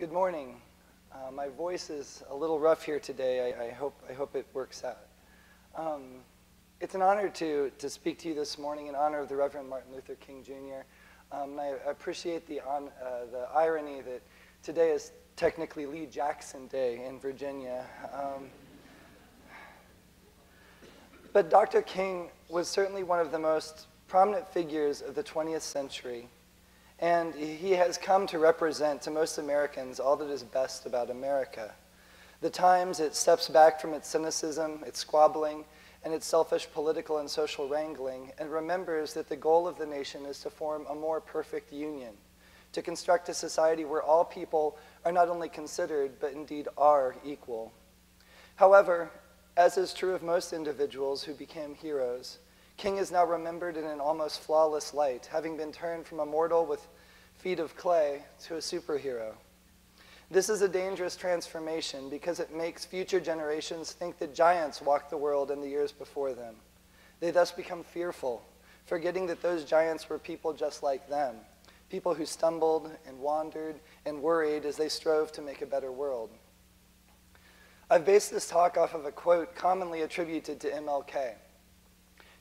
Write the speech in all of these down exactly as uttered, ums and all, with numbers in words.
Good morning. Uh, my voice is a little rough here today. I, I hope I hope it works out. Um, it's an honor to to speak to you this morning in honor of the Reverend Martin Luther King Junior Um, and I appreciate the on, uh, the irony that today is technically Lee Jackson Day in Virginia. Um, but Doctor King was certainly one of the most prominent figures of the twentieth century. And he has come to represent to most Americans all that is best about America. The times it steps back from its cynicism, its squabbling, and its selfish political and social wrangling, and remembers that the goal of the nation is to form a more perfect union, to construct a society where all people are not only considered, but indeed are equal. However, as is true of most individuals who became heroes, King is now remembered in an almost flawless light, having been turned from a mortal with feet of clay to a superhero. This is a dangerous transformation because it makes future generations think that giants walked the world in the years before them. They thus become fearful, forgetting that those giants were people just like them, people who stumbled and wandered and worried as they strove to make a better world. I've based this talk off of a quote commonly attributed to M L K.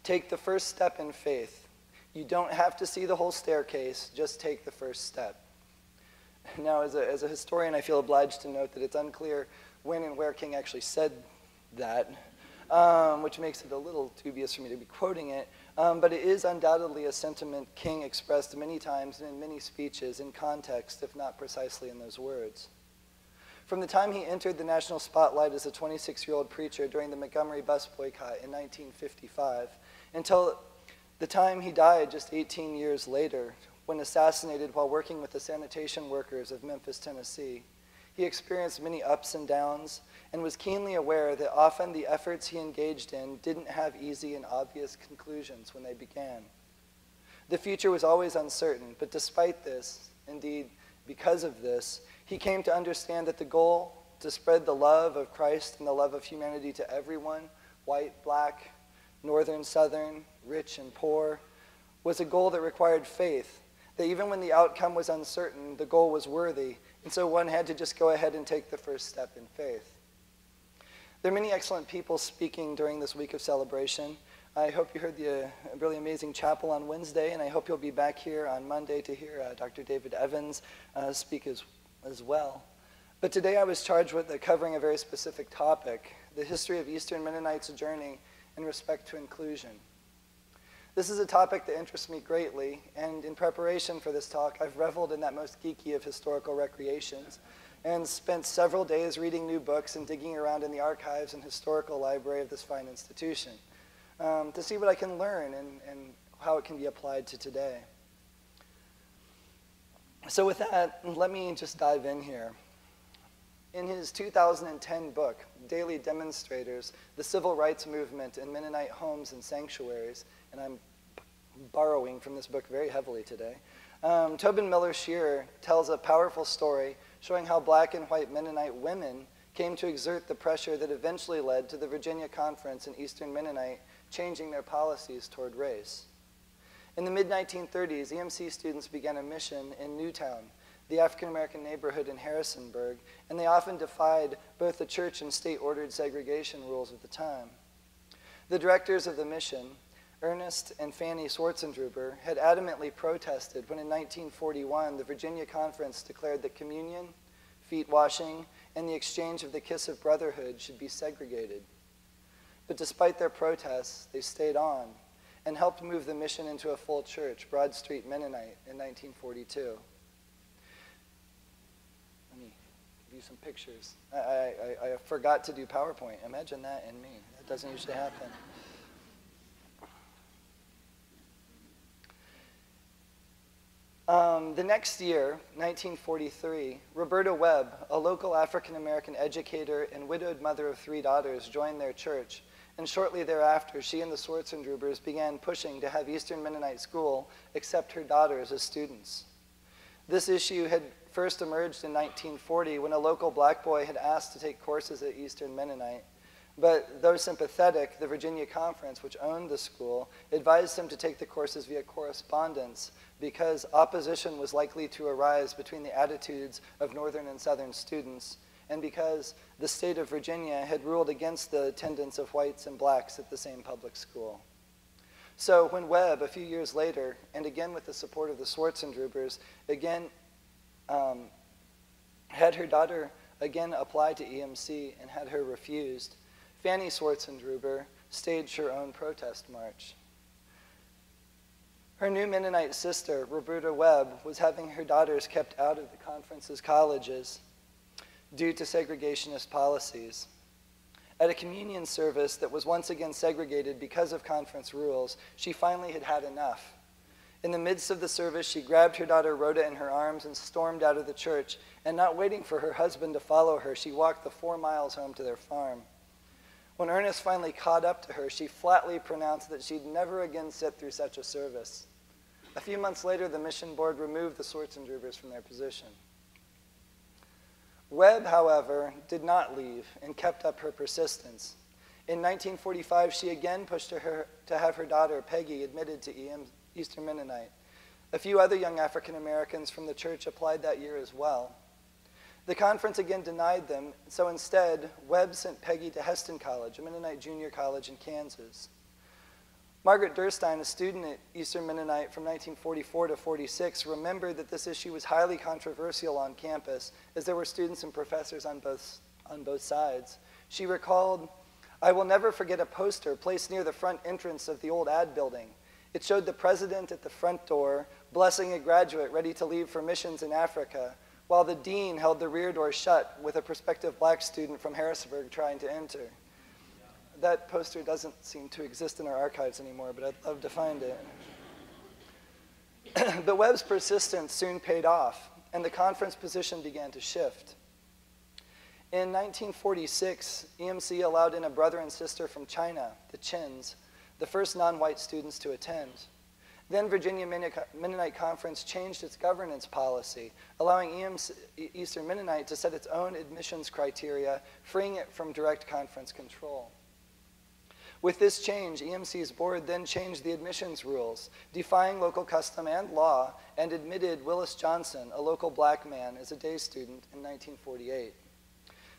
Take the first step in faith. You don't have to see the whole staircase, just take the first step. Now, as a, as a historian, I feel obliged to note that it's unclear when and where King actually said that, um, which makes it a little dubious for me to be quoting it, um, but it is undoubtedly a sentiment King expressed many times and in many speeches in context, if not precisely in those words. From the time he entered the national spotlight as a twenty-six-year-old preacher during the Montgomery bus boycott in nineteen fifty-five, until the time he died just eighteen years later, when assassinated while working with the sanitation workers of Memphis, Tennessee, he experienced many ups and downs and was keenly aware that often the efforts he engaged in didn't have easy and obvious conclusions when they began. The future was always uncertain, but despite this, indeed because of this, he came to understand that the goal to spread the love of Christ and the love of humanity to everyone, white, black, northern, southern, rich, and poor, was a goal that required faith, that even when the outcome was uncertain, the goal was worthy, and so one had to just go ahead and take the first step in faith. There are many excellent people speaking during this week of celebration. I hope you heard the uh, really amazing chapel on Wednesday, and I hope you'll be back here on Monday to hear uh, Doctor David Evans uh, speak as well. as well. But today I was charged with covering a very specific topic, the history of Eastern Mennonites' journey in respect to inclusion. This is a topic that interests me greatly, and in preparation for this talk, I've reveled in that most geeky of historical recreations and spent several days reading new books and digging around in the archives and historical library of this fine institution um, to see what I can learn and, and how it can be applied to today. So with that, let me just dive in here. In his two thousand ten book, Daily Demonstrators, The Civil Rights Movement in Mennonite Homes and Sanctuaries, and I'm borrowing from this book very heavily today, um, Tobin Miller-Shearer tells a powerful story showing how black and white Mennonite women came to exert the pressure that eventually led to the Virginia Conference and Eastern Mennonite changing their policies toward race. In the mid nineteen thirties, E M C students began a mission in Newtown, the African-American neighborhood in Harrisonburg, and they often defied both the church and state-ordered segregation rules of the time. The directors of the mission, Ernest and Fanny Swartzendruber, had adamantly protested when in nineteen forty-one the Virginia Conference declared that communion, feet washing, and the exchange of the kiss of brotherhood should be segregated. But despite their protests, they stayed on and helped move the mission into a full church, Broad Street Mennonite, in nineteen forty-two. Let me give you some pictures. I, I, I forgot to do PowerPoint. Imagine that in me. That doesn't usually happen. Um, the next year, nineteen forty-three, Roberta Webb, a local African-American educator and widowed mother of three daughters, joined their church. And shortly thereafter, she and the Swartzendrubers began pushing to have Eastern Mennonite School accept her daughters as students. This issue had first emerged in nineteen forty when a local black boy had asked to take courses at Eastern Mennonite. But though sympathetic, the Virginia Conference, which owned the school, advised him to take the courses via correspondence because opposition was likely to arise between the attitudes of northern and southern students, and because the state of Virginia had ruled against the attendance of whites and blacks at the same public school. So when Webb, a few years later, and again with the support of the Swartzendrubers, again um, had her daughter again apply to E M C and had her refused, Fanny Swartzendruber staged her own protest march. Her new Mennonite sister, Roberta Webb, was having her daughters kept out of the conference's colleges due to segregationist policies. At a communion service that was once again segregated because of conference rules, she finally had had enough. In the midst of the service, she grabbed her daughter Rhoda in her arms and stormed out of the church, and not waiting for her husband to follow her, she walked the four miles home to their farm. When Ernest finally caught up to her, she flatly pronounced that she'd never again sit through such a service. A few months later, the mission board removed the Swartzendrubers from their position. Webb, however, did not leave and kept up her persistence. In nineteen forty-five, she again pushed to her to have her daughter, Peggy, admitted to E M, Eastern Mennonite. A few other young African Americans from the church applied that year as well. The conference again denied them, so instead, Webb sent Peggy to Heston College, a Mennonite junior college in Kansas. Margaret Durstine, a student at Eastern Mennonite from nineteen forty-four to forty-six, remembered that this issue was highly controversial on campus, as there were students and professors on both, on both sides. She recalled, "I will never forget a poster placed near the front entrance of the old ad building. It showed the president at the front door blessing a graduate ready to leave for missions in Africa, while the dean held the rear door shut with a prospective black student from Harrisonburg trying to enter." That poster doesn't seem to exist in our archives anymore, but I'd love to find it. But Webb's persistence soon paid off, and the conference position began to shift. In nineteen forty-six, E M C allowed in a brother and sister from China, the Chins, the first non-white students to attend. Then Virginia Mennonite Conference changed its governance policy, allowing E M C, Eastern Mennonite to set its own admissions criteria, freeing it from direct conference control. With this change, E M C's board then changed the admissions rules, defying local custom and law, and admitted Willis Johnson, a local black man, as a day student in nineteen forty-eight.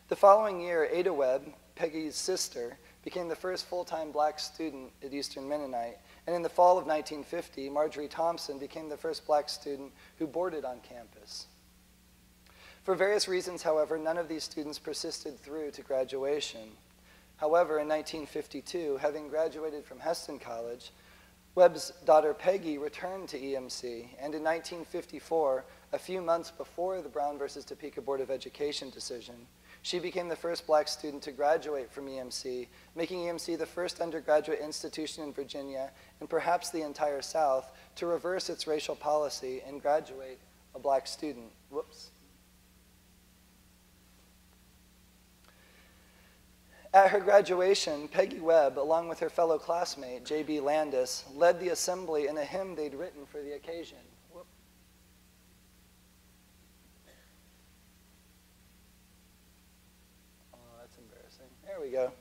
The following year, Ada Webb, Peggy's sister, became the first full-time black student at Eastern Mennonite, and in the fall of nineteen fifty, Marjorie Thompson became the first black student who boarded on campus. For various reasons, however, none of these students persisted through to graduation. However, in nineteen fifty-two, having graduated from Heston College, Webb's daughter Peggy returned to E M C, and in nineteen fifty-four, a few months before the Brown versus Topeka Board of Education decision, she became the first black student to graduate from E M C, making E M C the first undergraduate institution in Virginia, and perhaps the entire South, to reverse its racial policy and graduate a black student. Whoops. At her graduation, Peggy Webb, along with her fellow classmate, J B Landis, led the assembly in a hymn they'd written for the occasion. Whoop. Oh, that's embarrassing. There we go.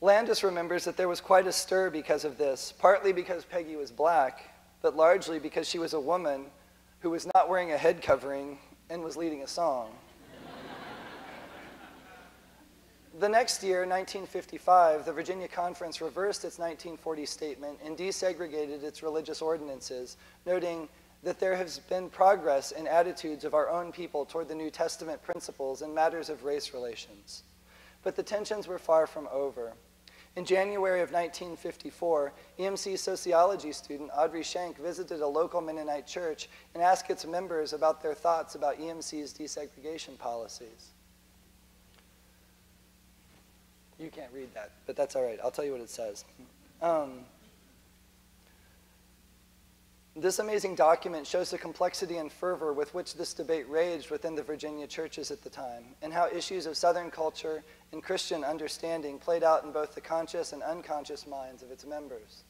Landis remembers that there was quite a stir because of this, partly because Peggy was black, but largely because she was a woman who was not wearing a head covering and was leading a song. The next year, nineteen fifty-five, the Virginia Conference reversed its nineteen forty statement and desegregated its religious ordinances, noting that there has been progress in attitudes of our own people toward the New Testament principles in matters of race relations. But the tensions were far from over. In January of nineteen fifty-four, E M C sociology student Audrey Shank visited a local Mennonite church and asked its members about their thoughts about E M C's desegregation policies. You can't read that, but that's all right. I'll tell you what it says. Um, this amazing document shows the complexity and fervor with which this debate raged within the Virginia churches at the time, and how issues of Southern culture and Christian understanding played out in both the conscious and unconscious minds of its members.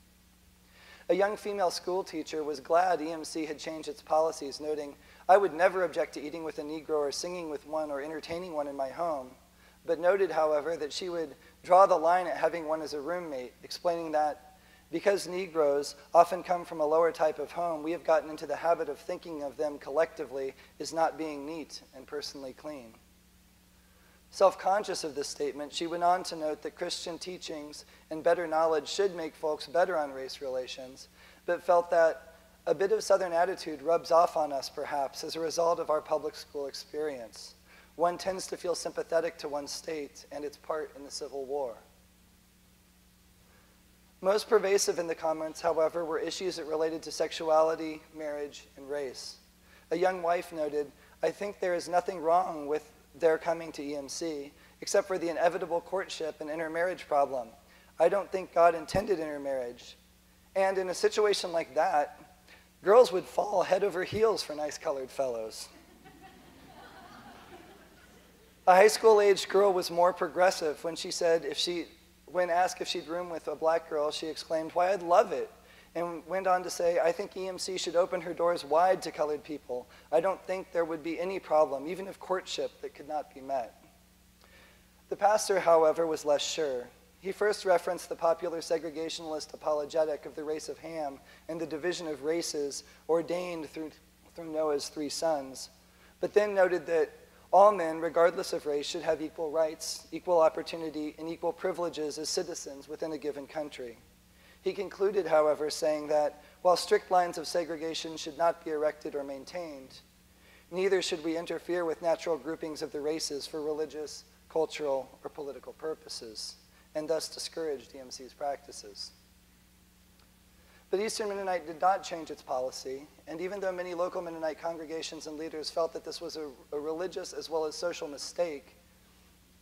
A young female school teacher was glad E M C had changed its policies, noting, "I would never object to eating with a Negro or singing with one or entertaining one in my home. but noted, however, that she would draw the line at having one as a roommate, explaining that because Negroes often come from a lower type of home, we have gotten into the habit of thinking of them collectively as not being neat and personally clean. Self-conscious of this statement, she went on to note that Christian teachings and better knowledge should make folks better on race relations, but felt that a bit of Southern attitude rubs off on us, perhaps, as a result of our public school experience. One tends to feel sympathetic to one's state and its part in the Civil War. Most pervasive in the comments, however, were issues that related to sexuality, marriage, and race. A young wife noted, "I think there is nothing wrong with their coming to E M C, except for the inevitable courtship and intermarriage problem. I don't think God intended intermarriage. And in a situation like that, girls would fall head over heels for nice colored fellows." A high school-aged girl was more progressive when she said if she, when asked if she'd room with a black girl, she exclaimed, "Why, I'd love it," and went on to say, "I think E M C should open her doors wide to colored people. I don't think there would be any problem, even of courtship, that could not be met." The pastor, however, was less sure. He first referenced the popular segregationist apologetic of the race of Ham and the division of races ordained through, through Noah's three sons, but then noted that all men, regardless of race, should have equal rights, equal opportunity, and equal privileges as citizens within a given country. He concluded, however, saying that while strict lines of segregation should not be erected or maintained, neither should we interfere with natural groupings of the races for religious, cultural, or political purposes, and thus discourage D M C's practices. But Eastern Mennonite did not change its policy, and even though many local Mennonite congregations and leaders felt that this was a, a religious as well as social mistake,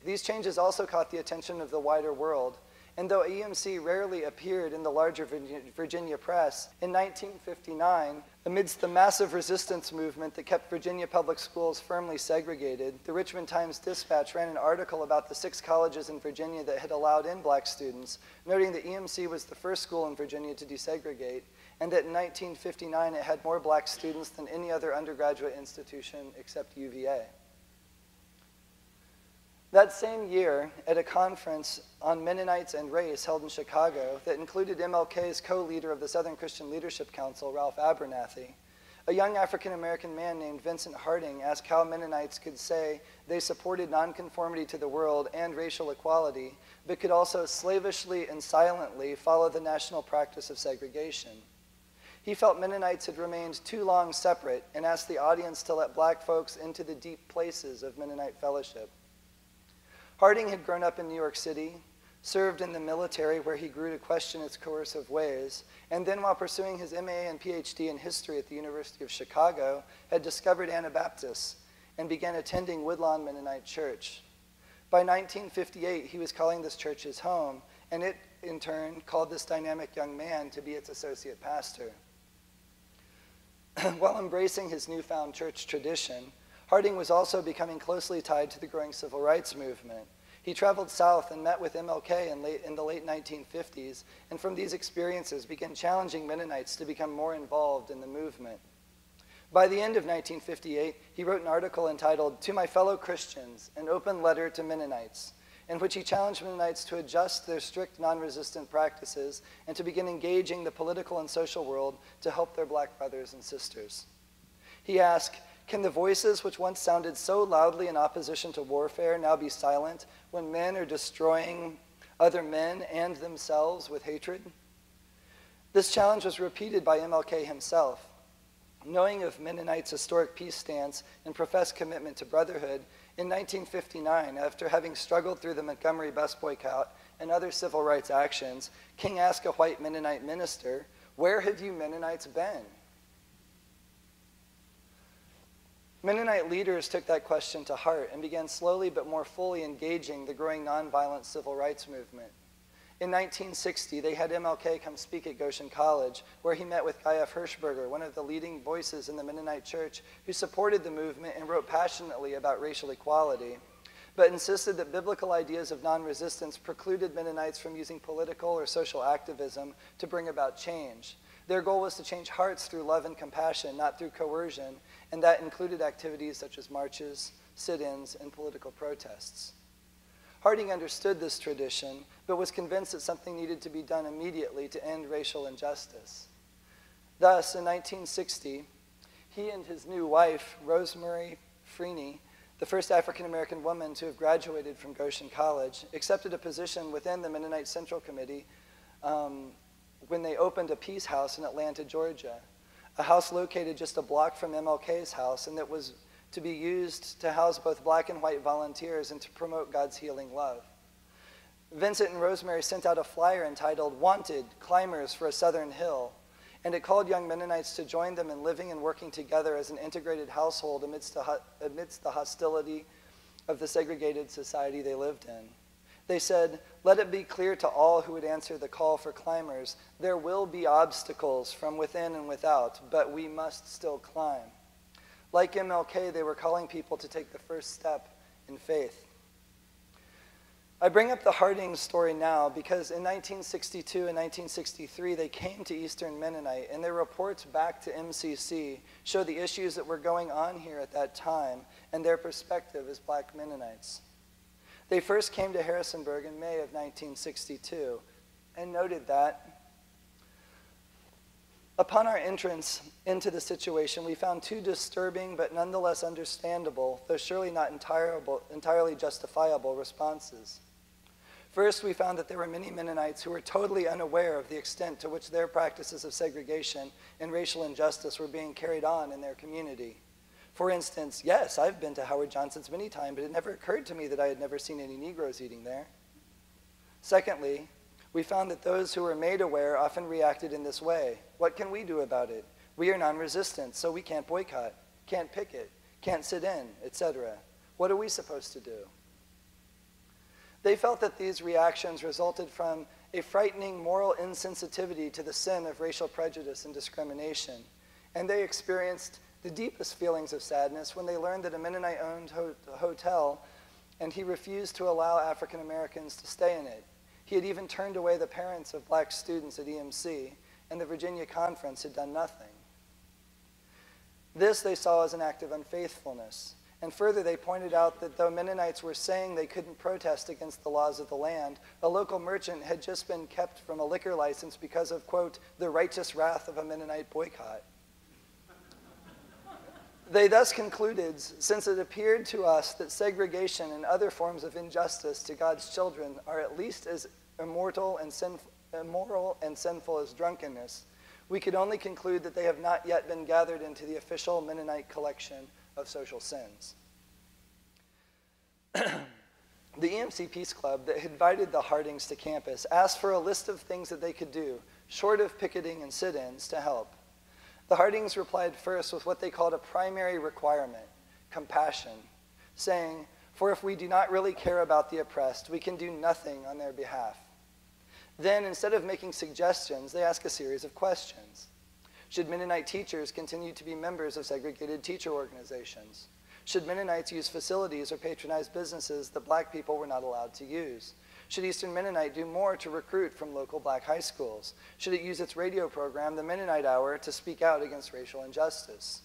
these changes also caught the attention of the wider world. And though E M C rarely appeared in the larger Virginia press, in nineteen fifty-nine, amidst the massive resistance movement that kept Virginia public schools firmly segregated, the Richmond Times-Dispatch ran an article about the six colleges in Virginia that had allowed in black students, noting that E M C was the first school in Virginia to desegregate, and that in nineteen fifty-nine it had more black students than any other undergraduate institution except U V A. That same year, at a conference on Mennonites and race held in Chicago that included M L K's co-leader of the Southern Christian Leadership Council, Ralph Abernathy, a young African-American man named Vincent Harding asked how Mennonites could say they supported nonconformity to the world and racial equality, but could also slavishly and silently follow the national practice of segregation. He felt Mennonites had remained too long separate and asked the audience to let black folks into the deep places of Mennonite fellowship. Harding had grown up in New York City, served in the military where he grew to question its coercive ways, and then while pursuing his M A and P H D in history at the University of Chicago, had discovered Anabaptists and began attending Woodlawn Mennonite Church. By nineteen fifty-eight, he was calling this church his home, and it, in turn, called this dynamic young man to be its associate pastor. While embracing his newfound church tradition, Harding was also becoming closely tied to the growing civil rights movement. He traveled south and met with M L K in, late, in the late nineteen fifties, and from these experiences began challenging Mennonites to become more involved in the movement. By the end of nineteen fifty-eight, he wrote an article entitled "To My Fellow Christians, an Open Letter to Mennonites," in which he challenged Mennonites to adjust their strict non-resistant practices and to begin engaging the political and social world to help their black brothers and sisters. He asked, "Can the voices which once sounded so loudly in opposition to warfare now be silent when men are destroying other men and themselves with hatred?" This challenge was repeated by M L K himself. Knowing of Mennonites' historic peace stance and professed commitment to brotherhood, in nineteen fifty-nine, after having struggled through the Montgomery bus boycott and other civil rights actions, King asked a white Mennonite minister, "Where have you Mennonites been?" Mennonite leaders took that question to heart and began slowly but more fully engaging the growing nonviolent civil rights movement. In nineteen sixty, they had M L K come speak at Goshen College, where he met with Guy F. Hirschberger, one of the leading voices in the Mennonite Church, who supported the movement and wrote passionately about racial equality, but insisted that biblical ideas of non-resistance precluded Mennonites from using political or social activism to bring about change. Their goal was to change hearts through love and compassion, not through coercion, and that included activities such as marches, sit-ins, and political protests. Harding understood this tradition, but was convinced that something needed to be done immediately to end racial injustice. Thus, in nineteen sixty, he and his new wife, Rosemary Freeney, the first African-American woman to have graduated from Goshen College, accepted a position within the Mennonite Central Committee um, when they opened a peace house in Atlanta, Georgia, a house located just a block from M L K's house, and that was to be used to house both black and white volunteers and to promote God's healing love. Vincent and Rosemary sent out a flyer entitled "Wanted, Climbers for a Southern Hill," and it called young Mennonites to join them in living and working together as an integrated household amidst the, ho amidst the hostility of the segregated society they lived in. They said, "Let it be clear to all who would answer the call for climbers, there will be obstacles from within and without, but we must still climb." Like M L K, they were calling people to take the first step in faith. I bring up the Harding story now because in nineteen sixty-two and nineteen sixty-three, they came to Eastern Mennonite, and their reports back to M C C show the issues that were going on here at that time and their perspective as black Mennonites. They first came to Harrisonburg in May of nineteen sixty-two and noted that, "Upon our entrance into the situation, we found two disturbing but nonetheless understandable, though surely not entirely justifiable, responses. First, we found that there were many Mennonites who were totally unaware of the extent to which their practices of segregation and racial injustice were being carried on in their community. For instance, yes, I've been to Howard Johnson's many times, but it never occurred to me that I had never seen any Negroes eating there. Secondly, we found that those who were made aware often reacted in this way. What can we do about it? We are non-resistant, so we can't boycott, can't picket, can't sit in, et cetera. What are we supposed to do?" They felt that these reactions resulted from a frightening moral insensitivity to the sin of racial prejudice and discrimination, and they experienced the deepest feelings of sadness when they learned that a Mennonite-owned ho- hotel, and he refused to allow African Americans to stay in it. He had even turned away the parents of black students at E M C, and the Virginia Conference had done nothing. This they saw as an act of unfaithfulness. And further, they pointed out that though Mennonites were saying they couldn't protest against the laws of the land, a local merchant had just been kept from a liquor license because of, quote, the righteous wrath of a Mennonite boycott. They thus concluded, "Since it appeared to us that segregation and other forms of injustice to God's children are at least as immortal and sinful, immoral and sinful as drunkenness, we could only conclude that they have not yet been gathered into the official Mennonite collection of social sins." The E M C Peace Club that invited the Hardings to campus asked for a list of things that they could do, short of picketing and sit-ins, to help. The Hardings replied first with what they called a primary requirement, compassion, saying, "For if we do not really care about the oppressed, we can do nothing on their behalf." Then, instead of making suggestions, they ask a series of questions. Should Mennonite teachers continue to be members of segregated teacher organizations? Should Mennonites use facilities or patronize businesses that black people were not allowed to use? Should Eastern Mennonite do more to recruit from local black high schools? Should it use its radio program, The Mennonite Hour, to speak out against racial injustice?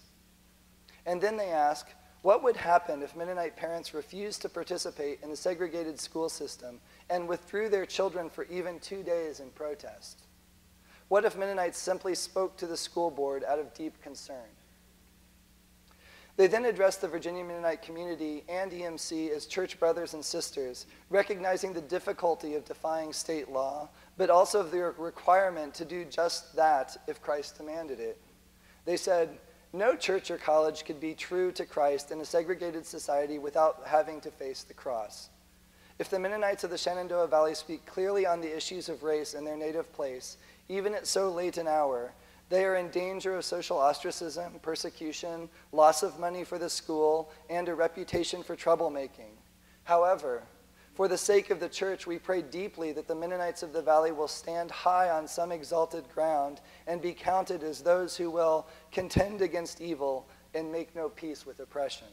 And then they ask, what would happen if Mennonite parents refused to participate in the segregated school system and withdrew their children for even two days in protest? What if Mennonites simply spoke to the school board out of deep concern? They then addressed the Virginia Mennonite community and E M C as church brothers and sisters, recognizing the difficulty of defying state law, but also of the requirement to do just that if Christ demanded it. They said, "No church or college could be true to Christ in a segregated society without having to face the cross. If the Mennonites of the Shenandoah Valley speak clearly on the issues of race in their native place, even at so late an hour, they are in danger of social ostracism, persecution, loss of money for the school, and a reputation for troublemaking. However, for the sake of the church, we pray deeply that the Mennonites of the Valley will stand high on some exalted ground and be counted as those who will contend against evil and make no peace with oppression."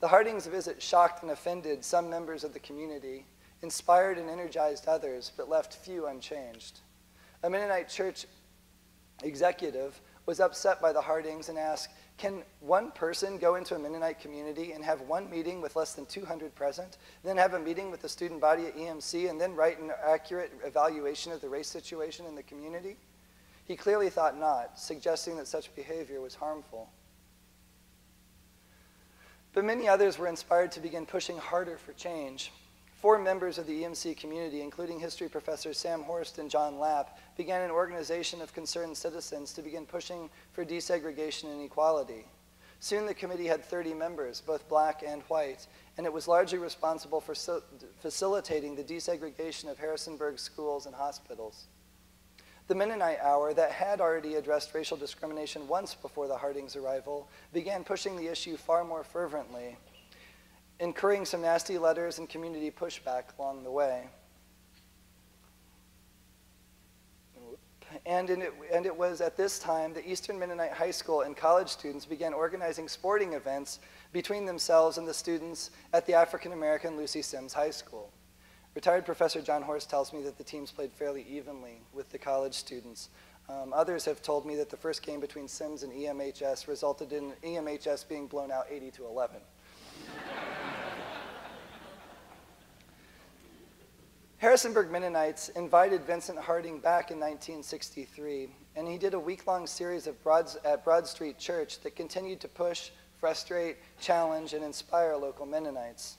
The Hardings' visit shocked and offended some members of the community, inspired and energized others, but left few unchanged. A Mennonite church executive was upset by the Hardings and asked, can one person go into a Mennonite community and have one meeting with less than two hundred present, then have a meeting with the student body at E M C, and then write an accurate evaluation of the race situation in the community? He clearly thought not, suggesting that such behavior was harmful. But many others were inspired to begin pushing harder for change. Four members of the E M C community, including history professors Sam Horst and John Lapp, began an organization of concerned citizens to begin pushing for desegregation and equality. Soon the committee had thirty members, both black and white, and it was largely responsible for facilitating the desegregation of Harrisonburg schools and hospitals. The Mennonite Hour, that had already addressed racial discrimination once before the Hardings' arrival, began pushing the issue far more fervently, incurring some nasty letters and community pushback along the way. And, in it, and it was at this time that Eastern Mennonite High School and college students began organizing sporting events between themselves and the students at the African-American Lucy Sims High School. Retired Professor John Horst tells me that the teams played fairly evenly with the college students. Um, others have told me that the first game between Sims and E M H S resulted in E M H S being blown out eighty to eleven. Harrisonburg Mennonites invited Vincent Harding back in nineteen sixty-three, and he did a week-long series of broads, at Broad Street Church that continued to push, frustrate, challenge, and inspire local Mennonites.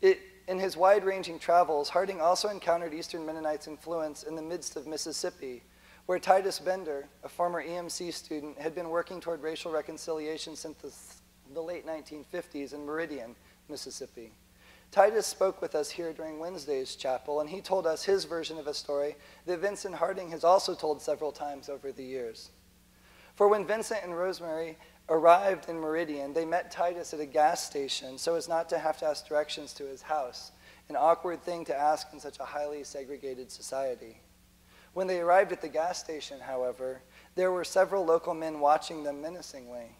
It, In his wide-ranging travels, Harding also encountered Eastern Mennonites' influence in the midst of Mississippi, where Titus Bender, a former E M C student, had been working toward racial reconciliation since the, the late nineteen fifties in Meridian, Mississippi. Titus spoke with us here during Wednesday's chapel, and he told us his version of a story that Vincent Harding has also told several times over the years. For when Vincent and Rosemary arrived in Meridian, they met Titus at a gas station so as not to have to ask directions to his house, an awkward thing to ask in such a highly segregated society. When they arrived at the gas station, however, there were several local men watching them menacingly.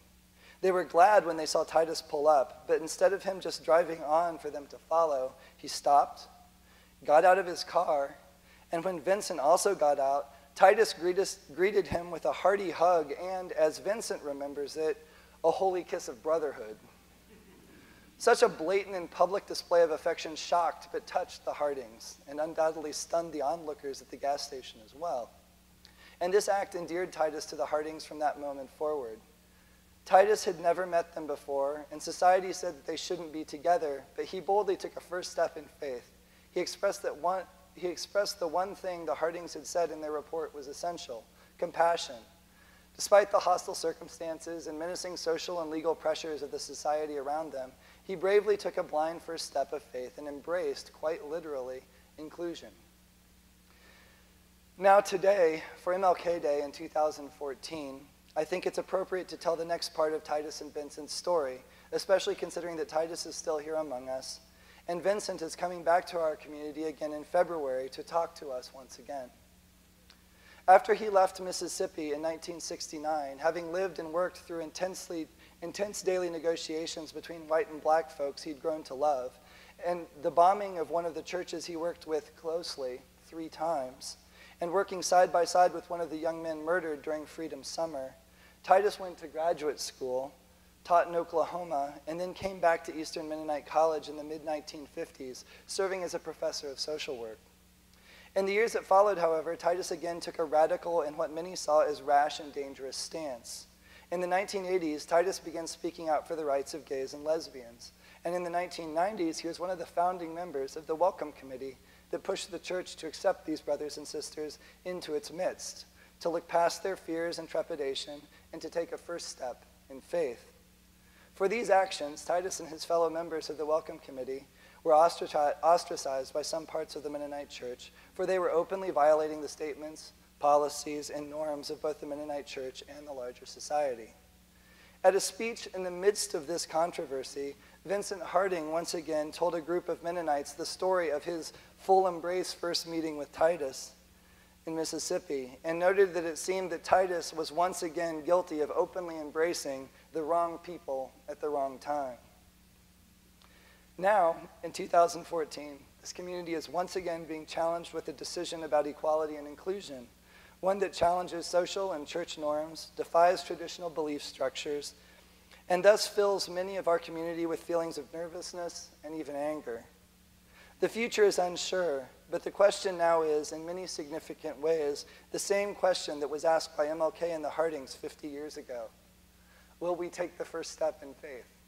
They were glad when they saw Titus pull up, but instead of him just driving on for them to follow, he stopped, got out of his car, and when Vincent also got out, Titus greeted him with a hearty hug and, as Vincent remembers it, a holy kiss of brotherhood. Such a blatant and public display of affection shocked but touched the Hardings and undoubtedly stunned the onlookers at the gas station as well. And this act endeared Titus to the Hardings from that moment forward. Titus had never met them before, and society said that they shouldn't be together, but he boldly took a first step in faith. He expressed that one... He expressed the one thing the Hardings had said in their report was essential, compassion. Despite the hostile circumstances and menacing social and legal pressures of the society around them, he bravely took a blind first step of faith and embraced, quite literally, inclusion. Now today, for M L K Day in two thousand fourteen, I think it's appropriate to tell the next part of Titus and Vincent's story, especially considering that Titus is still here among us, and Vincent is coming back to our community again in February to talk to us once again. After he left Mississippi in nineteen sixty-nine, having lived and worked through intensely, intense daily negotiations between white and black folks he'd grown to love, and the bombing of one of the churches he worked with closely three times, and working side by side with one of the young men murdered during Freedom Summer, Titus went to graduate school, taught in Oklahoma, and then came back to Eastern Mennonite College in the mid nineteen fifties, serving as a professor of social work. In the years that followed, however, Titus again took a radical and what many saw as rash and dangerous stance. In the nineteen eighties, Titus began speaking out for the rights of gays and lesbians. And in the nineteen nineties, he was one of the founding members of the Welcome Committee that pushed the church to accept these brothers and sisters into its midst, to look past their fears and trepidation, and to take a first step in faith. For these actions, Titus and his fellow members of the Welcome Committee were ostracized by some parts of the Mennonite Church, for they were openly violating the statements, policies, and norms of both the Mennonite Church and the larger society. At a speech in the midst of this controversy, Vincent Harding once again told a group of Mennonites the story of his full embrace first meeting with Titus in Mississippi, and noted that it seemed that Titus was once again guilty of openly embracing the wrong people at the wrong time. Now, in two thousand fourteen, this community is once again being challenged with a decision about equality and inclusion, one that challenges social and church norms, defies traditional belief structures, and thus fills many of our community with feelings of nervousness and even anger. The future is unsure, but the question now is, in many significant ways, the same question that was asked by M L K and the Hardings fifty years ago. Will we take the first step in faith?